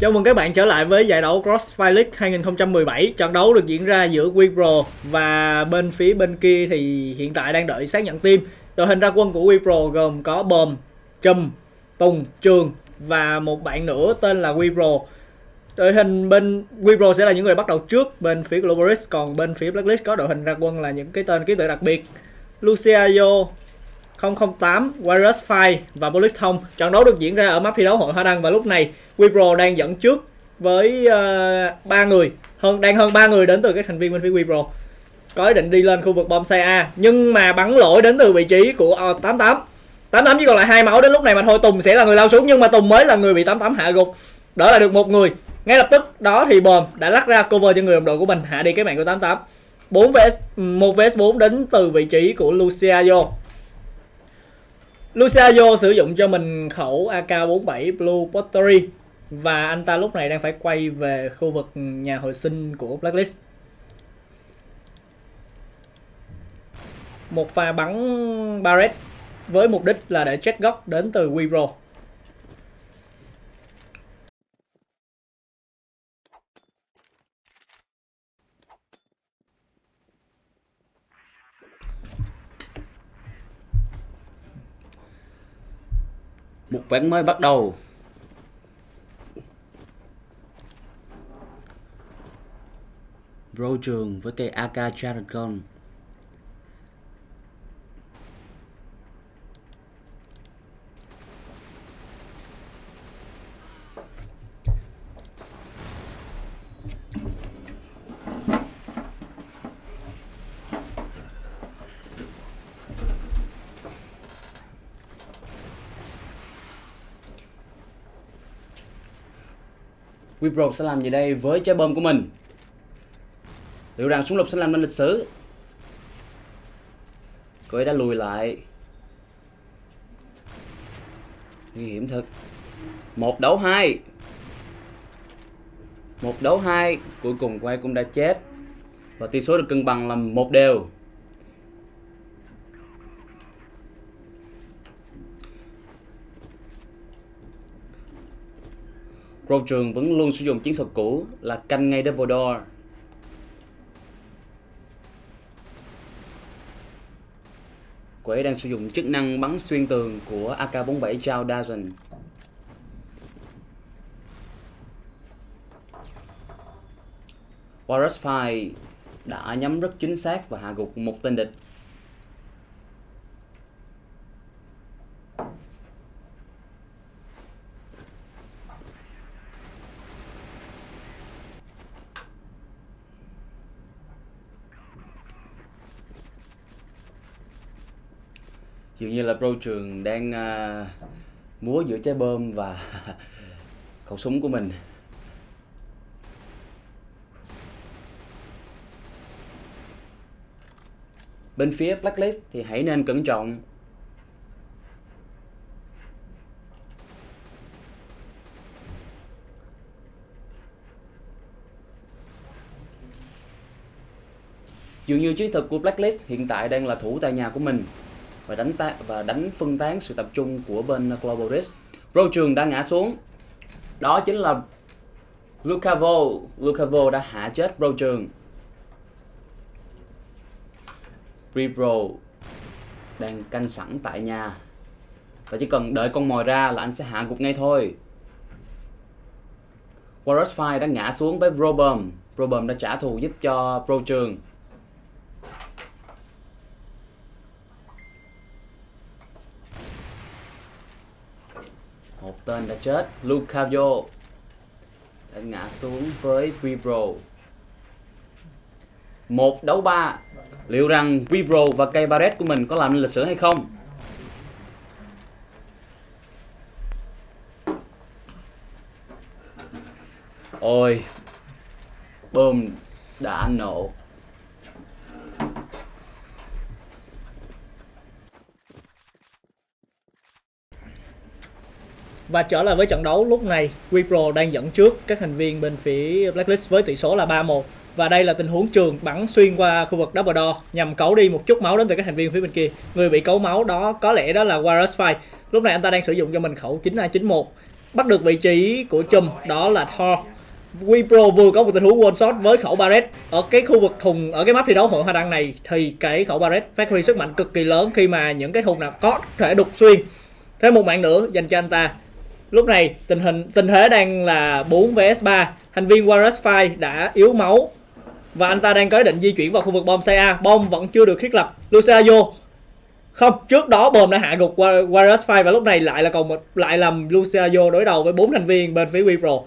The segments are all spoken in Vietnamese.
Chào mừng các bạn trở lại với giải đấu Crossfire League 2017. Trận đấu được diễn ra giữa WePro và bên phía bên kia thì hiện tại đang đợi xác nhận team. Đội hình ra quân của WePro gồm có Bờm, Chùm, Tùng, Trường và một bạn nữa tên là WePro. Đội hình bên WePro sẽ là những người bắt đầu trước bên phía Globalist, còn bên phía Blacklist có đội hình ra quân là những cái tên ký tự đặc biệt: Luciano 008, Warriors 5 và Bullichtong. Trận đấu được diễn ra ở map thi đấu Hội Hoa Đăng và lúc này WePro đang dẫn trước với đang hơn 3 người đến từ các thành viên bên phía WePro. Có ý định đi lên khu vực bom xe A nhưng mà bắn lỗi đến từ vị trí của 88 chỉ còn lại 2 máu đến lúc này mà thôi. Tùng sẽ là người lao xuống nhưng mà Tùng mới là người bị 88 hạ gục. Đỡ lại được một người. Ngay lập tức đó thì Bờm đã lắc ra cover cho người đồng đội của mình, hạ đi cái mạng của 88. 1vs4 đến từ vị trí của Luciano. Luciano sử dụng cho mình khẩu AK-47 Blue Pottery và anh ta lúc này đang phải quay về khu vực nhà hồi sinh của Blacklist. Một pha bắn Barret với mục đích là để check góc đến từ WePro. Một ván mới bắt đầu. Bro Trường với cây AK Dragon. WePro sẽ làm gì đây với trái bom của mình? Liệu rằng súng lục sẽ làm nên lịch sử? Cô ấy đã lùi lại. Nguy hiểm thật. 1 đấu 2. 1 đấu 2. Cuối cùng quay cũng đã chết. Và tỷ số được cân bằng là 1 đều. Pro Trường vẫn luôn sử dụng chiến thuật cũ là canh ngay double door. Cô ấy đang sử dụng chức năng bắn xuyên tường của AK-47 Chow Dazon. Warriors 5 đã nhắm rất chính xác và hạ gục một tên địch. Dường như là Pro Trường đang múa giữa trái bom và khẩu súng của mình. Bên phía Blacklist thì hãy nên cẩn trọng. Dường như chiến thuật của Blacklist hiện tại đang là thủ tại nhà của mình và đánh phân tán sự tập trung của bên Globalist. Pro Trường đã ngã xuống. Đó chính là Lucavo đã hạ chết Pro Trường. WePro đang canh sẵn tại nhà và chỉ cần đợi con mồi ra là anh sẽ hạ gục ngay thôi. Warriors 5 đã ngã xuống với Probum. Probum đã trả thù giúp cho Pro Trường. Một tên đã chết. Lucavio đã ngã xuống với WePro. 1 đấu 3. Liệu rằng WePro và cây Barret của mình có làm nên lịch sử hay không? Ôi, Bơm đã nổ. Và trở lại với trận đấu, lúc này WePro đang dẫn trước các thành viên bên phía Blacklist với tỷ số là 3-1. Và đây là tình huống Trường bắn xuyên qua khu vực double door nhằm cấu đi một chút máu đến từ các thành viên phía bên kia. Người bị cấu máu đó có lẽ đó là Warriors 5. Lúc này anh ta đang sử dụng cho mình khẩu 9291 bắt được vị trí của Chùm, đó là Thor. WePro vừa có một tình huống one shot với khẩu Barret. Ở cái khu vực thùng, ở cái map thi đấu hội hoa đăng này thì cái khẩu Barret phát huy sức mạnh cực kỳ lớn khi mà những cái thùng nào có thể đục xuyên. Thêm một mạng nữa dành cho anh ta. Lúc này tình thế đang là 4 vs 3. Thành viên Warriors 5 đã yếu máu và anh ta đang có ý định di chuyển vào khu vực bom xe A. Bom vẫn chưa được thiết lập. Luciano không, trước đó Bờm đã hạ gục Warriors 5 và lúc này lại làm Luciano đối đầu với 4 thành viên bên phía WePro.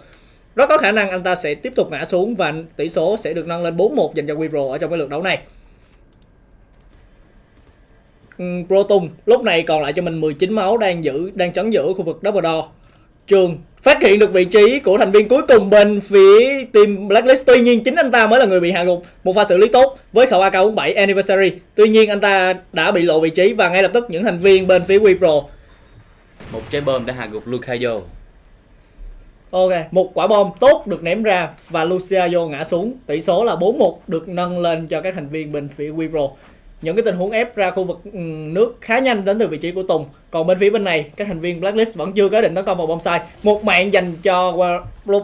Rất có khả năng anh ta sẽ tiếp tục ngã xuống và tỷ số sẽ được nâng lên 4-1 dành cho WePro ở trong cái lượt đấu này. Pro Tùng lúc này còn lại cho mình 19 máu, đang trấn giữ khu vực double door. Trường phát hiện được vị trí của thành viên cuối cùng bên phía team Blacklist. Tuy nhiên chính anh ta mới là người bị hạ gục. Một pha xử lý tốt với khẩu AK-47 Anniversary. Tuy nhiên anh ta đã bị lộ vị trí và ngay lập tức những thành viên bên phía WePro. Một trái bom đã hạ gục Lucayo. Ok, một quả bom tốt được ném ra và Luciano ngã xuống. Tỷ số là 4-1 được nâng lên cho các thành viên bên phía WePro. Những cái tình huống ép ra khu vực nước khá nhanh đến từ vị trí của Tùng. Còn bên phía bên này, các thành viên Blacklist vẫn chưa có định tấn công vào bom sai. Một mạng dành cho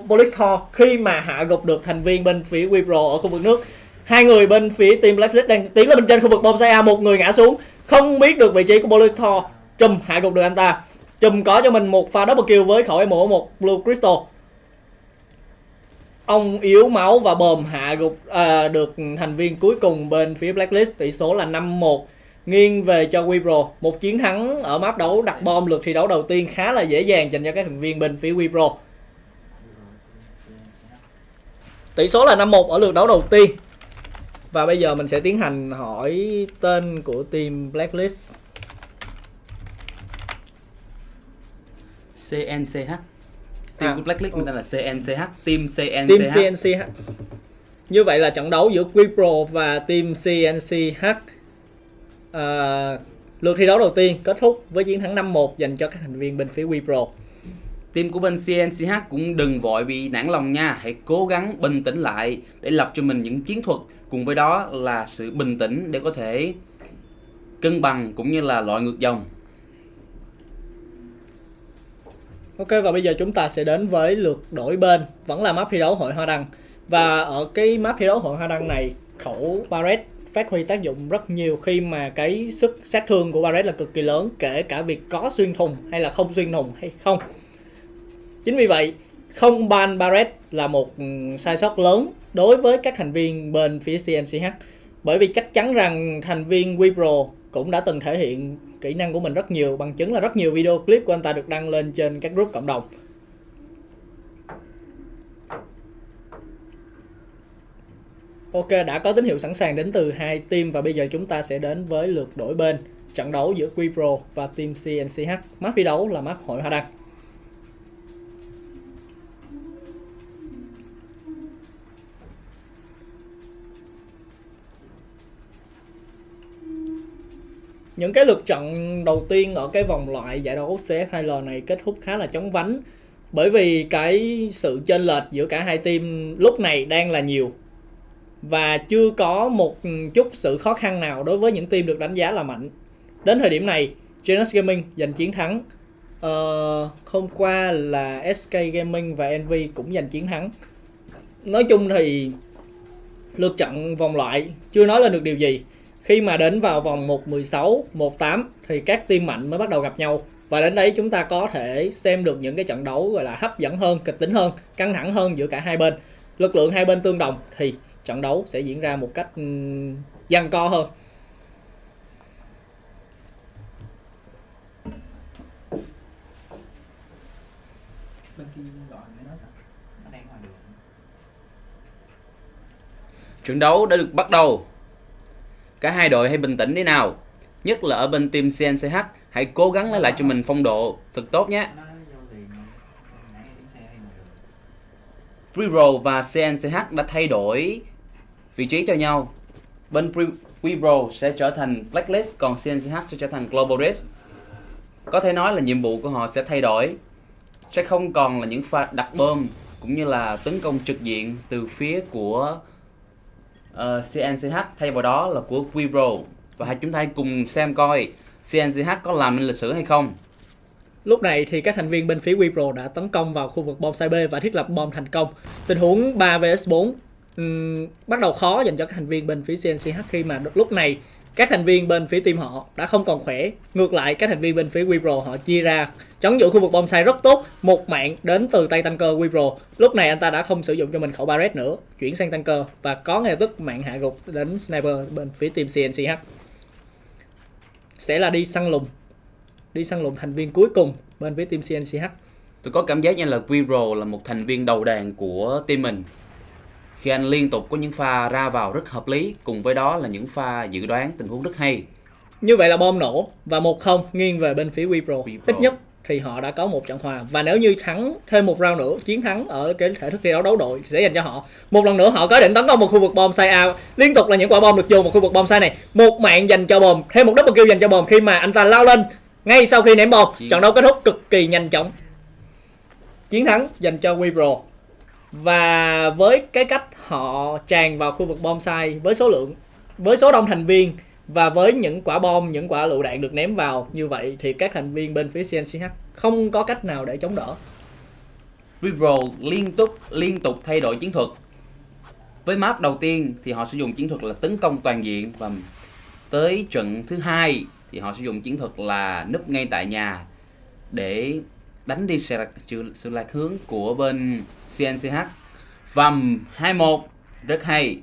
Bolisto khi mà hạ gục được thành viên bên phía WePro ở khu vực nước. Hai người bên phía team Blacklist đang tiến lên bên trên khu vực bom sai A. Một người ngã xuống, không biết được vị trí của Bolisto. Chùm hạ gục được anh ta. Chùm có cho mình một pha double kill với khẩu M1 Blue Crystal. Ông yếu máu và Bờm hạ gục được thành viên cuối cùng bên phía Blacklist. Tỷ số là 5-1 nghiêng về cho WePro. Một chiến thắng ở map đấu đặt bom lượt thi đấu đầu tiên khá là dễ dàng dành cho các thành viên bên phía WePro. Tỷ số là 5-1 ở lượt đấu đầu tiên. Và bây giờ mình sẽ tiến hành hỏi tên của team Blacklist. CNCH. Team của Blacklist người ta là CNCH. Team CNCH. Như vậy là trận đấu giữa QPro và Team CNCH lượt thi đấu đầu tiên kết thúc với chiến thắng 5-1 dành cho các thành viên bên phía QPro. Team của bên CNCH cũng đừng vội bị nản lòng nha. Hãy cố gắng bình tĩnh lại để lập cho mình những chiến thuật, cùng với đó là sự bình tĩnh để có thể cân bằng cũng như là loại ngược dòng. Ok, và bây giờ chúng ta sẽ đến với lượt đổi bên, vẫn là map thi đấu hội hoa đăng. Và ở cái map thi đấu hội hoa đăng này, khẩu Barret phát huy tác dụng rất nhiều khi mà cái sức sát thương của Barret là cực kỳ lớn, kể cả việc có xuyên thùng hay là không xuyên thùng hay không. Chính vì vậy, không ban Barret là một sai sót lớn đối với các thành viên bên phía CNCH, bởi vì chắc chắn rằng thành viên WePro cũng đã từng thể hiện kỹ năng của mình rất nhiều, bằng chứng là rất nhiều video clip của anh ta được đăng lên trên các group cộng đồng. Ok, đã có tín hiệu sẵn sàng đến từ hai team và bây giờ chúng ta sẽ đến với lượt đổi bên, trận đấu giữa QPro và team CNCH. Map thi đấu là map hội hoa đăng. Những cái lượt trận đầu tiên ở cái vòng loại giải đấu CF2L này kết thúc khá là chóng vánh, bởi vì cái sự chênh lệch giữa cả hai team lúc này đang là nhiều và chưa có một chút sự khó khăn nào đối với những team được đánh giá là mạnh. Đến thời điểm này, Genius Gaming giành chiến thắng, hôm qua là SK Gaming và NV cũng giành chiến thắng. Nói chung thì lượt trận vòng loại chưa nói lên được điều gì. Khi mà đến vào vòng 1/16, 1/8 thì các team mạnh mới bắt đầu gặp nhau. Và đến đấy chúng ta có thể xem được những cái trận đấu gọi là hấp dẫn hơn, kịch tính hơn, căng thẳng hơn giữa cả hai bên. Lực lượng hai bên tương đồng thì trận đấu sẽ diễn ra một cách giằng co hơn. Trận đấu đã được bắt đầu. Cả hai đội hãy bình tĩnh đi nào. Nhất là ở bên team CNCH, hãy cố gắng lấy lại cho mình phong độ thật tốt nhé. WePro và CNCH đã thay đổi vị trí cho nhau. Bên WePro sẽ trở thành Blacklist, còn CNCH sẽ trở thành Global Risk. Có thể nói là nhiệm vụ của họ sẽ thay đổi. Sẽ không còn là những pha đặt bom cũng như là tấn công trực diện từ phía của CNCH, thay vào đó là của WePro. Và chúng ta hãy cùng xem coi CNCH có làm nên lịch sử hay không. Lúc này thì các thành viên bên phía WePro đã tấn công vào khu vực bom site B và thiết lập bom thành công. Tình huống 3 vs 4 bắt đầu khó dành cho các thành viên bên phía CNCH khi mà lúc này các thành viên bên phía team họ đã không còn khỏe. Ngược lại, các thành viên bên phía WePro họ chia ra chống giữ khu vực bom site rất tốt. Một mạng đến từ tay tanker WePro. Lúc này anh ta đã không sử dụng cho mình khẩu barret nữa, chuyển sang tanker và có ngay lập tức mạng hạ gục đến sniper bên phía team CNCH. Sẽ là đi săn lùng thành viên cuối cùng bên phía team CNCH. Tôi có cảm giác như là WePro là một thành viên đầu đàn của team mình, khi anh liên tục có những pha ra vào rất hợp lý, cùng với đó là những pha dự đoán tình huống rất hay. Như vậy là bom nổ và 1-0 nghiêng về bên phía WePro. Ít nhất thì họ đã có một trận hòa, và nếu như thắng thêm một round nữa, chiến thắng ở cái thể thức thi đấu đấu đội sẽ dành cho họ. Một lần nữa họ có định tấn công một khu vực bom site A, liên tục là những quả bom được dùng vào khu vực bom site này. Một mạng dành cho Bờm, thêm một double kill dành cho Bờm khi mà anh ta lao lên ngay sau khi ném bom. Trận đấu kết thúc cực kỳ nhanh chóng, chiến thắng dành cho WePro. Và với cái cách họ tràn vào khu vực bom site với số đông thành viên và với những quả bom, những quả lựu đạn được ném vào như vậy thì các thành viên bên phía CNCH không có cách nào để chống đỡ. WePro liên tục thay đổi chiến thuật. Với map đầu tiên thì họ sử dụng chiến thuật là tấn công toàn diện, và tới trận thứ hai thì họ sử dụng chiến thuật là núp ngay tại nhà để đánh đi sự lạc hướng của bên CNCH. Vòng 2-1 rất hay.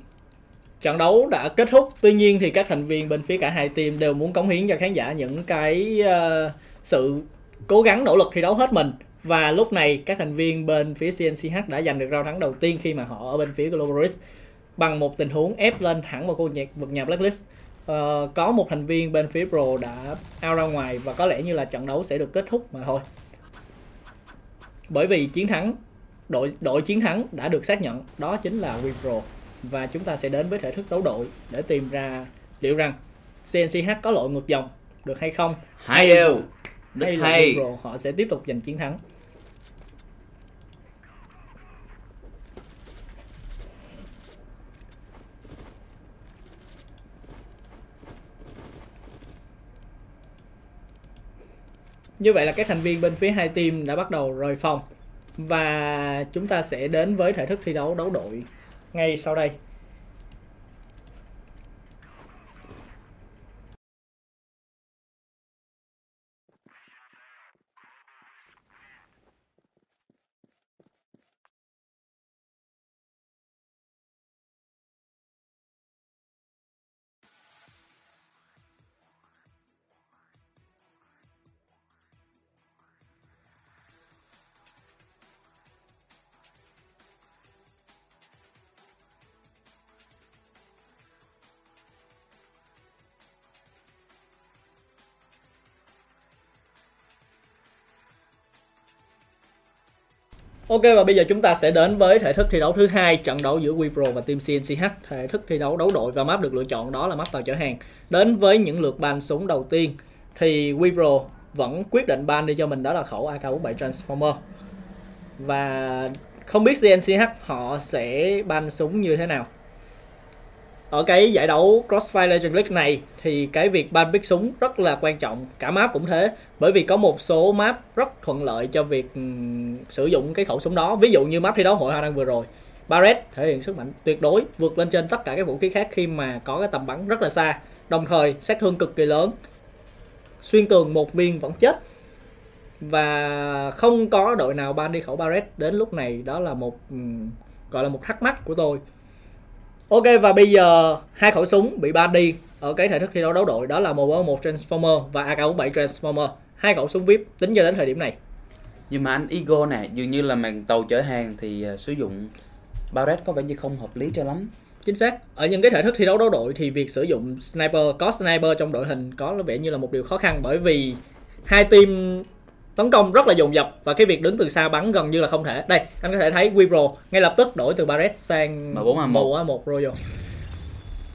Trận đấu đã kết thúc. Tuy nhiên thì các thành viên bên phía cả hai team đều muốn cống hiến cho khán giả những cái sự cố gắng nỗ lực thi đấu hết mình. Và lúc này các thành viên bên phía CNCH đã giành được rau thắng đầu tiên khi mà họ ở bên phía Globalist, bằng một tình huống ép lên thẳng vào khu vực nhà Blacklist. Có một thành viên bên phía Pro đã out ra ngoài và có lẽ như là trận đấu sẽ được kết thúc mà thôi. Bởi vì chiến thắng, đội chiến thắng đã được xác nhận, đó chính là WePro. Và chúng ta sẽ đến với thể thức đấu đội để tìm ra liệu rằng CNCH có lội ngược dòng được hay không. Hay đều, hay là WePro họ sẽ tiếp tục giành chiến thắng. Như vậy là các thành viên bên phía hai team đã bắt đầu rời phòng. Và chúng ta sẽ đến với thể thức thi đấu đấu đội ngay sau đây. Ok, và bây giờ chúng ta sẽ đến với thể thức thi đấu thứ hai, trận đấu giữa WePro và team CNCH. Thể thức thi đấu đấu đội và map được lựa chọn đó là map tàu chở hàng. Đến với những lượt ban súng đầu tiên thì WePro vẫn quyết định ban đi cho mình đó là khẩu AK47 Transformer. Và không biết CNCH họ sẽ ban súng như thế nào. Ở cái giải đấu Crossfire Legend League này thì cái việc ban pick súng rất là quan trọng, cả map cũng thế, bởi vì có một số map rất thuận lợi cho việc sử dụng cái khẩu súng đó. Ví dụ như map thi đấu hội hoa đăng vừa rồi, Barrett thể hiện sức mạnh tuyệt đối, vượt lên trên tất cả các vũ khí khác khi mà có cái tầm bắn rất là xa, đồng thời sát thương cực kỳ lớn, xuyên tường một viên vẫn chết. Và không có đội nào ban đi khẩu Barrett đến lúc này, đó là một gọi là một thắc mắc của tôi. Ok, và bây giờ hai khẩu súng bị ban đi ở cái thể thức thi đấu đấu đội đó là M1 Transformer và AK47 Transformer, hai khẩu súng VIP tính cho đến thời điểm này. Nhưng mà anh Ego nè, dường như là màn tàu chở hàng thì sử dụng Barrett có vẻ như không hợp lý cho lắm. Chính xác, ở những cái thể thức thi đấu đấu đội thì việc sử dụng sniper, có sniper trong đội hình có vẻ như là một điều khó khăn, bởi vì hai team tấn công rất là dồn dập và cái việc đứng từ xa bắn gần như là không thể. Đây, anh có thể thấy WePro ngay lập tức đổi từ Barrett sang M4A1 Royal.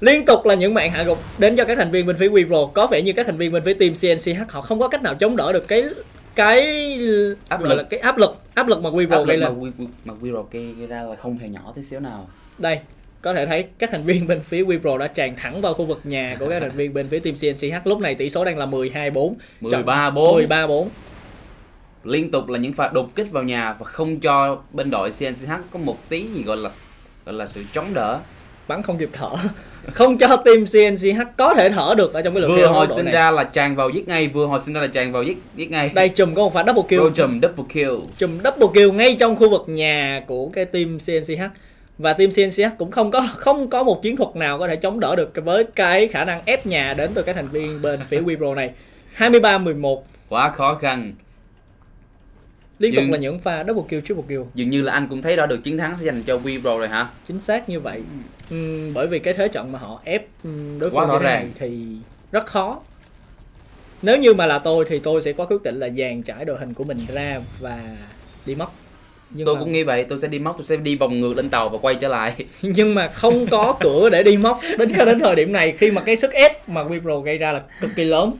Liên tục là những mạng hạ gục đến cho các thành viên bên phía WePro. Có vẻ như các thành viên bên phía team CNCH họ không có cách nào chống đỡ được cái áp lực mà WePro gây lên. Mà WePro gây ra là không hề nhỏ tí xíu nào. Đây, có thể thấy các thành viên bên phía WePro đã tràn thẳng vào khu vực nhà của các thành viên bên phía team CNCH. Lúc này tỷ số đang là 12-4, 13-4. liên tục là những pha đột kích vào nhà và không cho bên đội CNCH có một tí gì gọi là sự chống đỡ. Bắn không kịp thở, không cho team CNCH có thể thở được ở trong cái lượt vừa hồi sinh này. Ra là tràn vào giết ngay, vừa hồi sinh ra là tràn vào giết ngay. Đây Chùm có một pha double kill. Chùm double kill. Chùm double kill ngay trong khu vực nhà của cái team CNCH. Và team CNCH cũng không có một chiến thuật nào có thể chống đỡ được với cái khả năng ép nhà đến từ các thành viên bên phía WePro này. 23-11. Quá khó khăn. Liên tục là những pha double kill, triple kill. Dường như là anh cũng thấy rõ được chiến thắng sẽ dành cho WePro rồi hả? Chính xác như vậy. Bởi vì cái thế trận mà họ ép đối phương như thế này thì rất khó. Nếu như mà là tôi thì tôi sẽ có quyết định là dàn trải đội hình của mình ra và đi móc. Nhưng tôi cũng nghĩ vậy, tôi sẽ đi móc, tôi sẽ đi vòng ngược lên tàu và quay trở lại. Nhưng mà không có cửa để đi móc đến thời điểm này, khi mà cái sức ép mà WePro gây ra là cực kỳ lớn.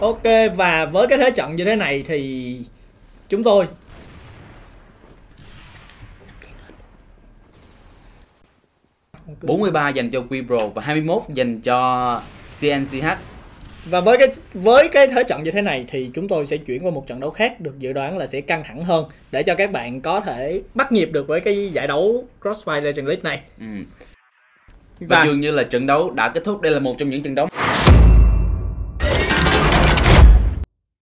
Ok, và với cái thế trận như thế này thì chúng tôi okay. 43 dành cho QPro và 21 dành cho CNCH. Và với cái thế trận như thế này thì chúng tôi sẽ chuyển qua một trận đấu khác được dự đoán là sẽ căng thẳng hơn để cho các bạn có thể bắt nhịp được với cái giải đấu Crossfire Legend League này. Và dường như là trận đấu đã kết thúc, đây là một trong những trận đấu